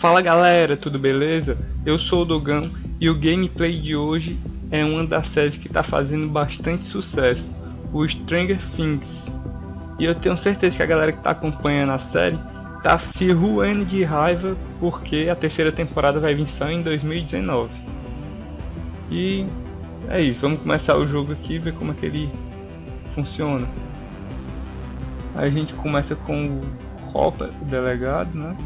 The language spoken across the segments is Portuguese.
Fala galera, tudo beleza? Eu sou o Dogão e o gameplay de hoje é uma das séries que está fazendo bastante sucesso, o Stranger Things. E eu tenho certeza que a galera que está acompanhando a série está se ruando de raiva porque a terceira temporada vai vir só em 2019. E é isso, vamos começar o jogo aqui e ver como é que ele funciona. A gente começa com o Hopper, o delegado, né?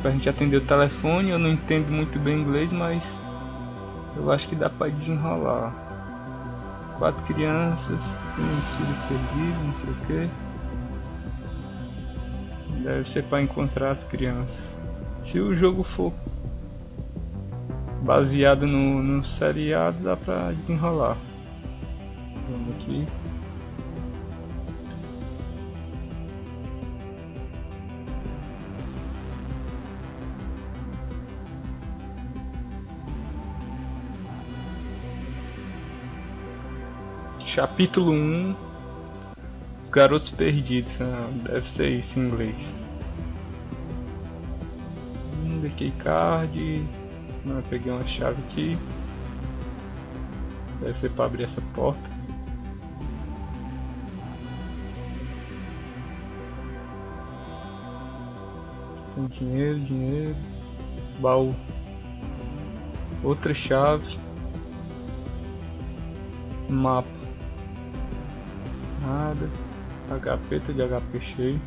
Pra gente atender o telefone. Eu não entendo muito bem inglês, mas eu acho que dá pra desenrolar. 4 crianças, um filho perdido, não sei o que. Deve ser pra encontrar as crianças. Se o jogo for baseado no seriado, dá pra desenrolar. Vamos aqui. Capítulo 1, Garotos Perdidos, deve ser isso em inglês. The keycard, peguei uma chave aqui, deve ser para abrir essa porta. Tem dinheiro, baú, outra chave, mapa. Nada, HP, tudo de HP cheio,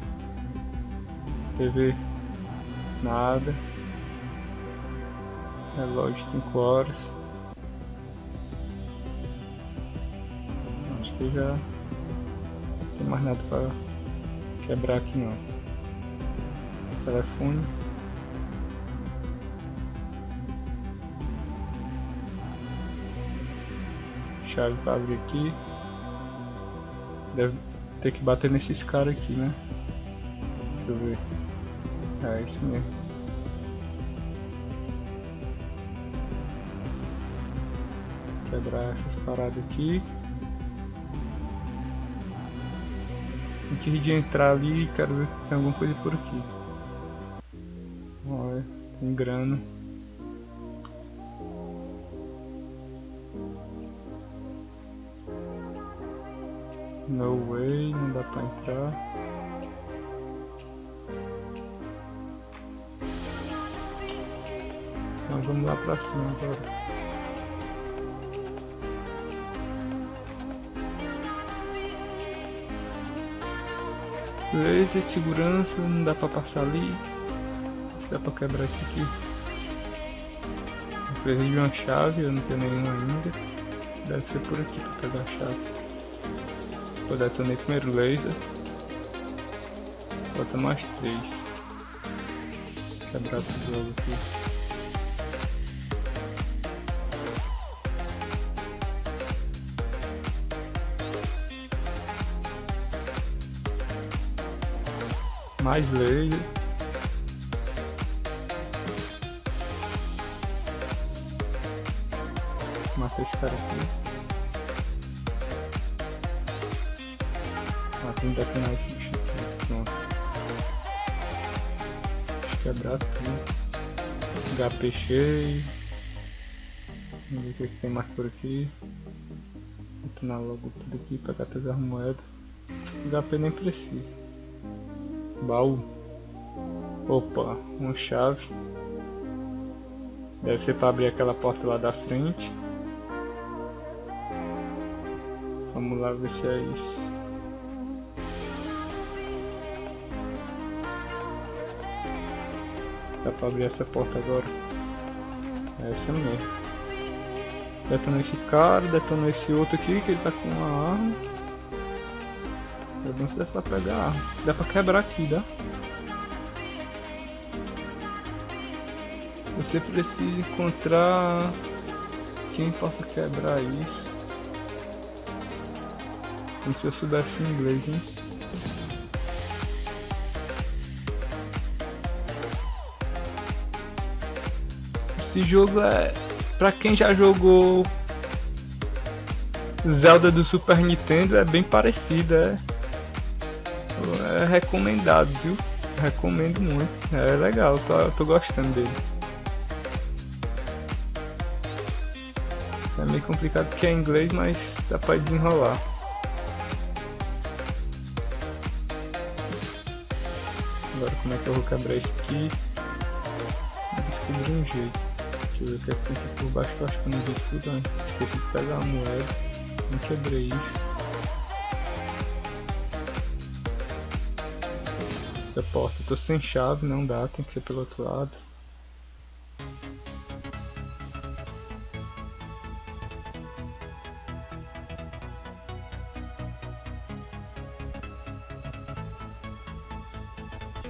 TV, nada, relógio de 5 horas, acho que já não tem mais nada para quebrar aqui não, telefone, chave para abrir aqui. Deve ter que bater nesses caras aqui, né? Deixa eu ver. É isso mesmo. Quebrar essas paradas aqui. Antes de entrar ali, quero ver se tem alguma coisa por aqui. Olha, tem grana. No way, não dá pra entrar. Então vamos lá pra cima agora. Laser, segurança, não dá pra passar ali. Dá pra quebrar isso aqui. Eu preciso de uma chave, eu não tenho nenhuma ainda. Deve ser por aqui pra pegar a chave. Vou detonar primeiro laser. Falta mais 3. Quebrar tudo logo aqui. Mais laser. Mata esse cara aqui. Tem que detonar o ficha aqui, pronto. Deixa eu quebrar tudo. HP cheio. Vamos ver o que tem mais por aqui. Detonar logo tudo aqui, pegar todas as moedas. HP nem precisa. Baú. Opa, uma chave. Deve ser para abrir aquela porta lá da frente. Vamos lá ver se é isso. Dá pra abrir essa porta agora. É essa mesmo. Detonou esse cara, detonou esse outro aqui que ele tá com uma arma. Eu não sei se dá pra pegar a arma. Dá pra quebrar aqui, dá? Você precisa encontrar quem possa quebrar isso. Como se eu soubesse em inglês, hein? Esse jogo é pra quem já jogou Zelda do Super Nintendo, é bem parecido, é recomendado, viu? Recomendo muito. É legal, tô gostando dele. É meio complicado porque é em inglês, mas dá pra desenrolar. Agora como é que eu vou quebrar isso aqui? Descobri um jeito. Deixa eu ver o que é que tem aqui por baixo, eu acho que eu não vi tudo, né? Esqueci de pegar uma moeda. Não quebrei isso. Da porta, eu tô sem chave, não dá, tem que ser pelo outro lado.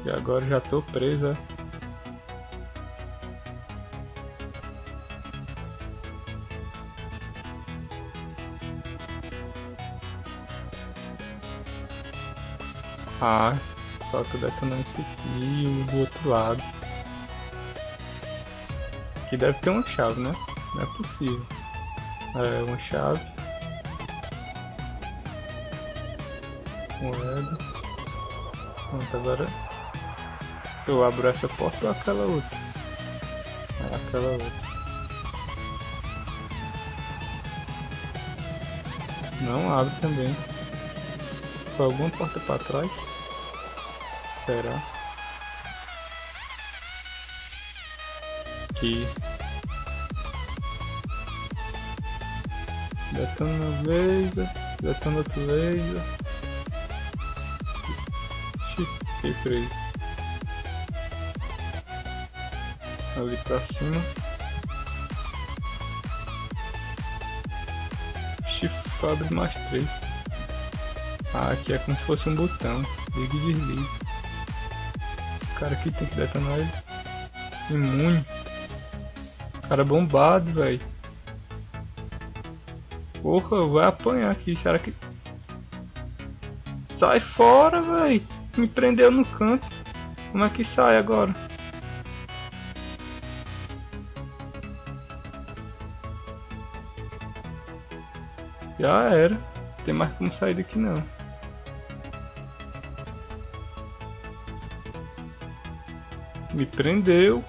E agora já tô presa. Ah, só que eu detonando esse aqui e o do outro lado. Aqui deve ter uma chave, né? Não é possível. É, uma chave. Moeda. Pronto, agora eu abro essa porta ou aquela outra? É aquela outra. Não abre também. Foi alguma porta pra trás? Será? Aqui. Detona uma laser, detona outro laser. Xiii, fiquei preso. Ali pra cima. Shift abre mais 3. Ah, aqui é como se fosse um botão. Liga e desliga. O cara aqui tem que detonar ele. Imune. Cara bombado, velho. Porra, vai apanhar aqui. Será que... Sai fora, velho. Me prendeu no canto. Como é que sai agora? Já era. Não tem mais como sair daqui não. Me prendeu.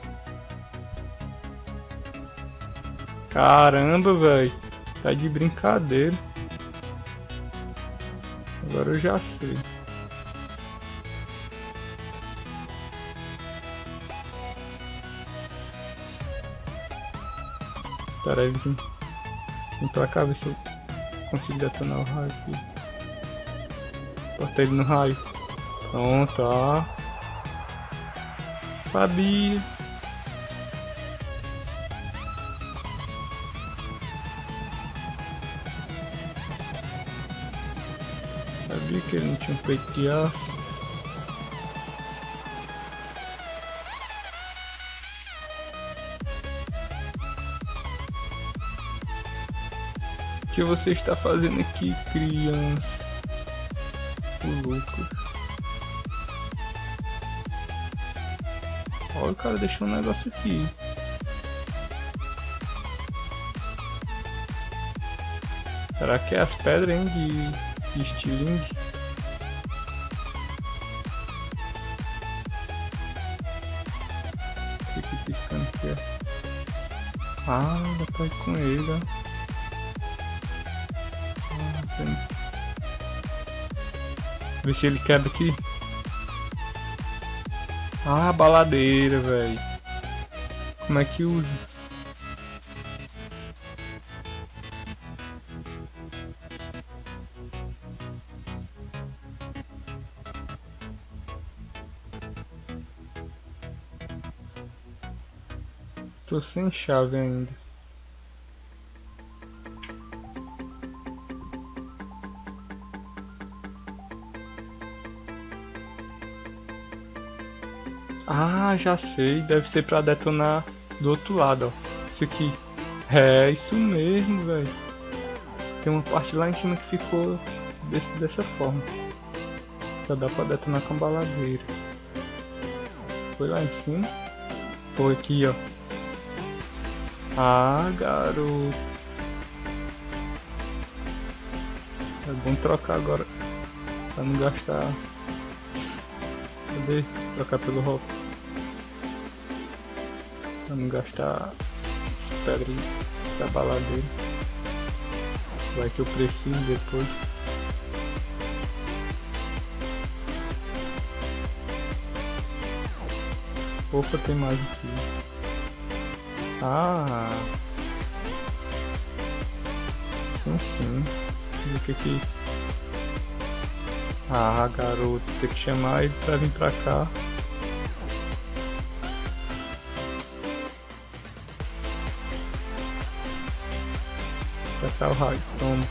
Caramba, velho. Tá de brincadeira. Agora eu já sei. Espera aí, vem pra cá ver se eu consigo detonar o raio aqui. Bota ele no raio. Pronto, ó. Sabia. Sabia que ele não tinha um peito de aço. O que você está fazendo aqui, criança? O Lucas. Olha o cara deixou um negócio aqui. Será que é as pedras, hein, de estilingue? O que piscando aqui é? Ah, dá pra ir com ele, ó. Ah, tem... Vê se ele quebra aqui. Ah, baladeira, velho. Como é que usa? Tô sem chave ainda. Ah, já sei, deve ser pra detonar do outro lado, ó. Isso aqui. É isso mesmo, velho. Tem uma parte lá em cima que ficou dessa forma. Só dá pra detonar com baladeira. Foi lá em cima? Foi aqui, ó. Ah, garoto. É bom trocar agora. Pra não gastar. Cadê? trocar pelo Hopper. Pra não gastar as pedrinhas da balada dele. Vai que eu preciso depois. Opa, tem mais aqui. Ah! Sim. O que que... Ah, garoto, tem que chamar ele pra vir pra cá. Pra cá o raio, toma.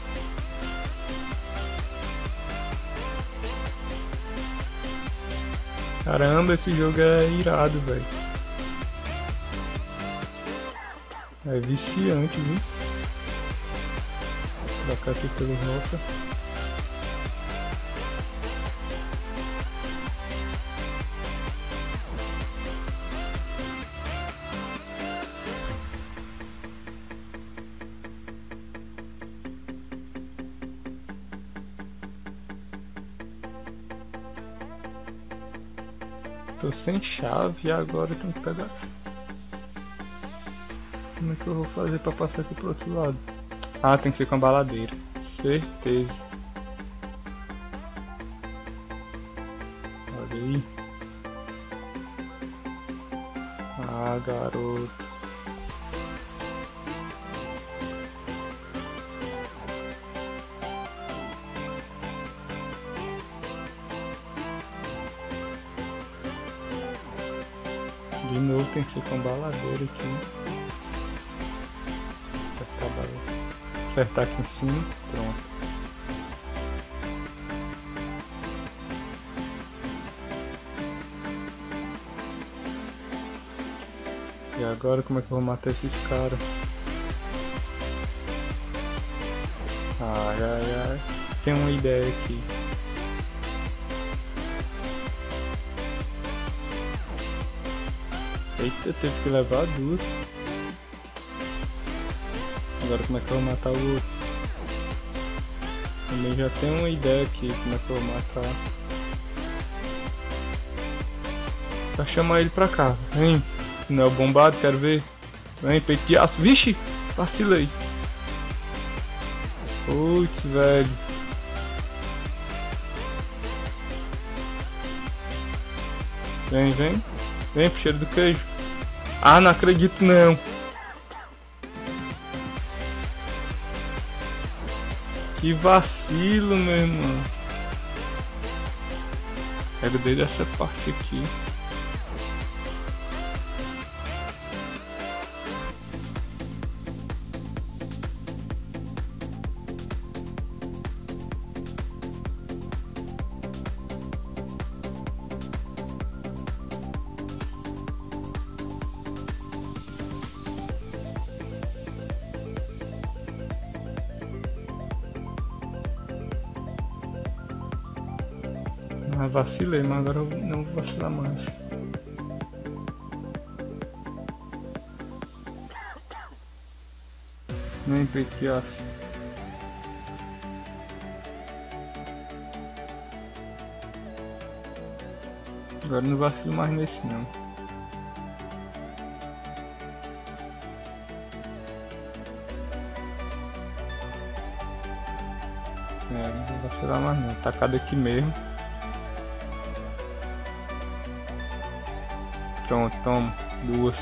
Caramba, esse jogo é irado, velho. É viciante, viu? Vou trocar aqui pelo Hopper. Tô sem chave e agora eu tenho que pegar. Como é que eu vou fazer pra passar aqui pro outro lado? Ah, tem que ser com a baladeira. Certeza. Olha aí. Ah, garoto. De novo tem que ser com a baladeira aqui. Apertar aqui em cima, pronto. E agora como é que eu vou matar esses caras? Ai ai ai, tem uma ideia aqui. Eita, teve que levar duas. Agora como é que eu vou matar o outro? Também já tenho uma ideia aqui como é que eu vou matar. Pra chamar ele pra cá, vem. Não é o bombado, quero ver. Vem, peito de aço, vixe, vacilei. Putz, velho. Vem, vem. Vem pro cheiro do queijo. Ah, não acredito não. Que vacilo, meu irmão. Quero desde essa parte aqui. Ah, vacilei, mas agora eu não vou vacilar mais. Nem pretear. Agora não vacilo mais nesse não. É, não vou vacilar mais não, tacado aqui mesmo. Pronto, toma, duas.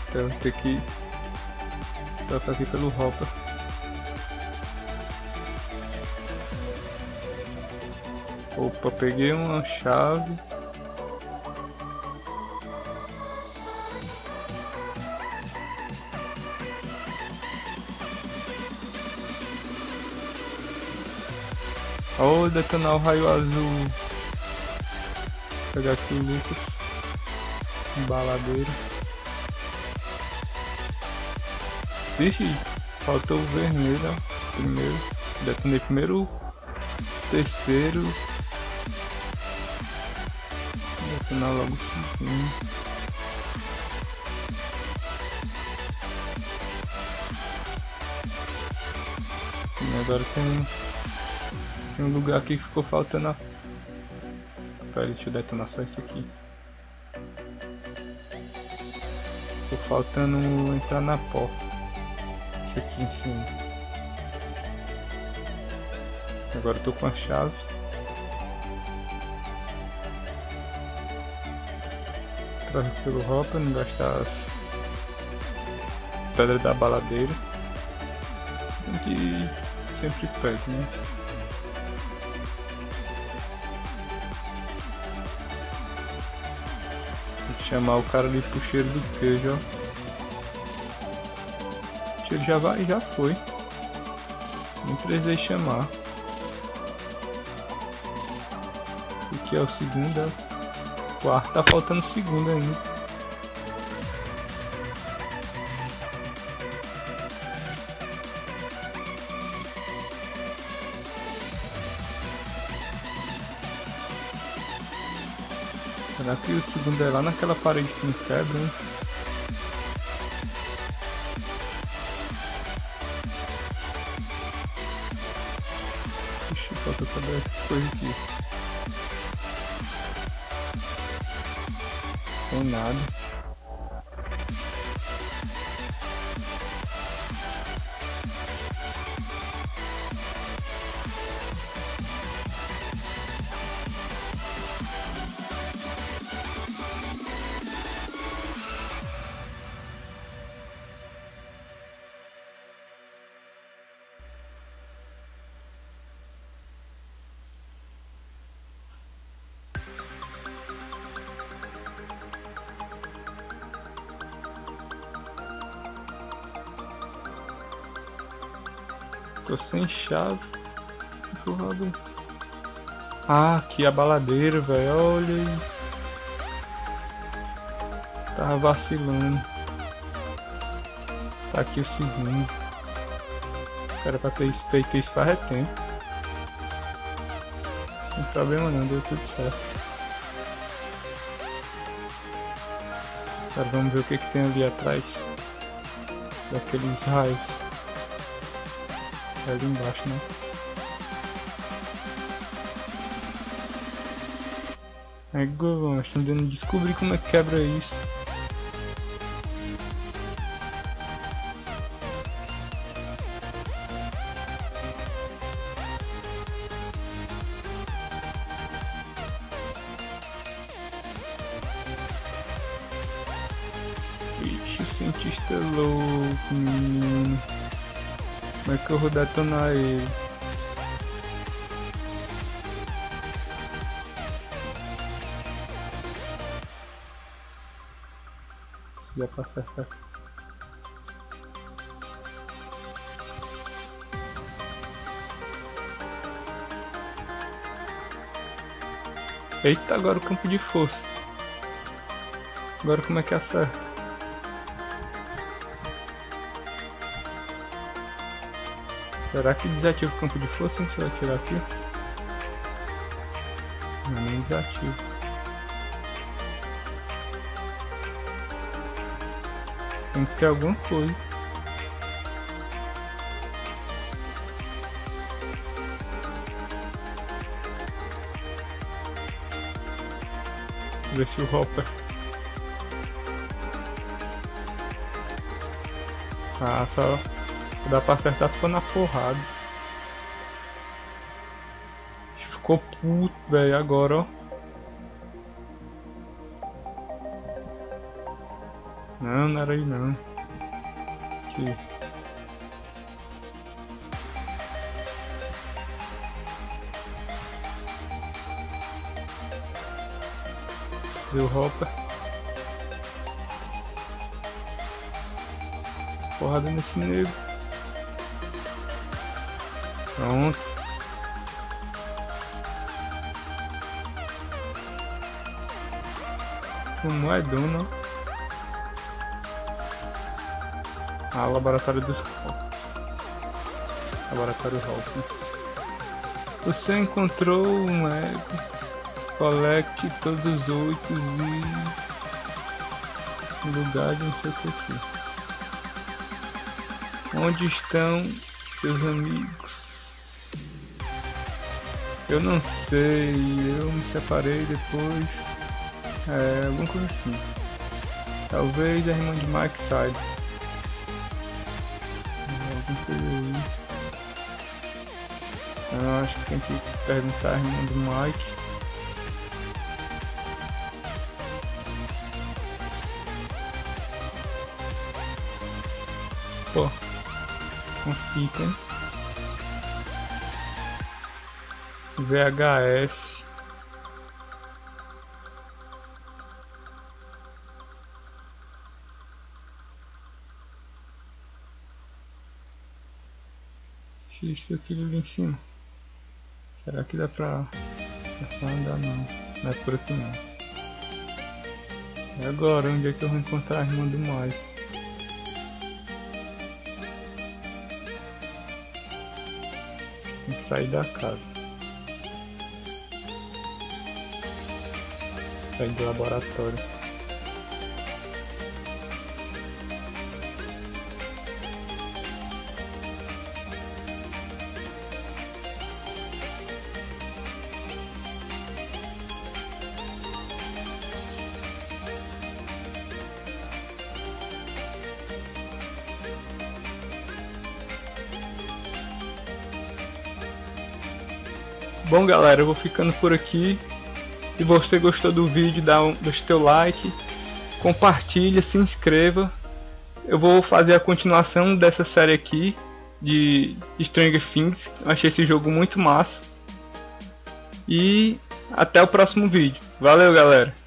Então, tem que tocar aqui pelo Hopper. Opa, peguei uma chave. Oh, detonar o raio azul. Vou pegar aqui o Lucas. Baladeira. Vixe, faltou o vermelho. Primeiro. Detonei primeiro o terceiro. Vou detonar logo o segundo. E agora tem um lugar aqui que ficou faltando a... Pera, deixa eu detonar só isso aqui. Ficou faltando entrar na porta. Isso aqui em cima. Agora eu tô com a chave. Trago pelo Hopper, não gastar as pedras da baladeira. Tem que sempre pega, né? Chamar o cara ali pro cheiro do queijo, ó. O cheiro já vai, já foi. Nem precisei chamar. O que é o segundo? É o quarto. Tá faltando o segundo ainda. Será que o segundo é lá naquela parede que me quebra, hein? Ixi, falta quebrar essa coisa aqui. Sem nada. Tô sem chave. Ah, aqui a baladeira, velho. Olha aí. Tava vacilando. Tá aqui o segundo. Era pra ter feito isso faz tempo. Não tem problema não, deu tudo certo. Agora vamos ver o que tem ali atrás. Daqueles raios. Ali embaixo, né? É gol, acho que ainda não descobri como é que quebra isso. Ixi, cientista louco, menino. Como é que eu vou detonar ele? Já passar essa. Eita, agora o campo de força. Agora como é que acerta? Será que desativa o campo de força? Hein? Se eu atirar aqui? Não, nem desativo. Tem que ter alguma coisa. Vou ver se o Hopper. Ah, só. Dá pra acertar só na porrada. Ficou puto, velho, agora, ó. Não, não era aí não. Aqui. Deu roupa. Porrada nesse negro. Pronto. O moedão, não? Ah, o laboratório dos Hawkins. Laboratório Hawkins. Você encontrou um ego. Colete todos os 8 e... lugar de não sei o que aqui. Onde estão... seus amigos. Eu não sei, eu me separei depois. É, alguma coisa assim. Talvez a irmã de Mike saiba. Alguma coisa aí. Ah, acho que tem que perguntar a irmã do Mike. Pô, confita, hein? VHS. Isso aqui ali em cima. Será que dá pra andar? Não, não é por aqui não. E agora, onde é que eu vou encontrar a irmã do Mike? Sair da casa, sair do laboratório. Bom galera, eu vou ficando por aqui. Se você gostou do vídeo, deixa teu like, compartilha, se inscreva. Eu vou fazer a continuação dessa série aqui de Stranger Things. Eu achei esse jogo muito massa. E até o próximo vídeo. Valeu galera!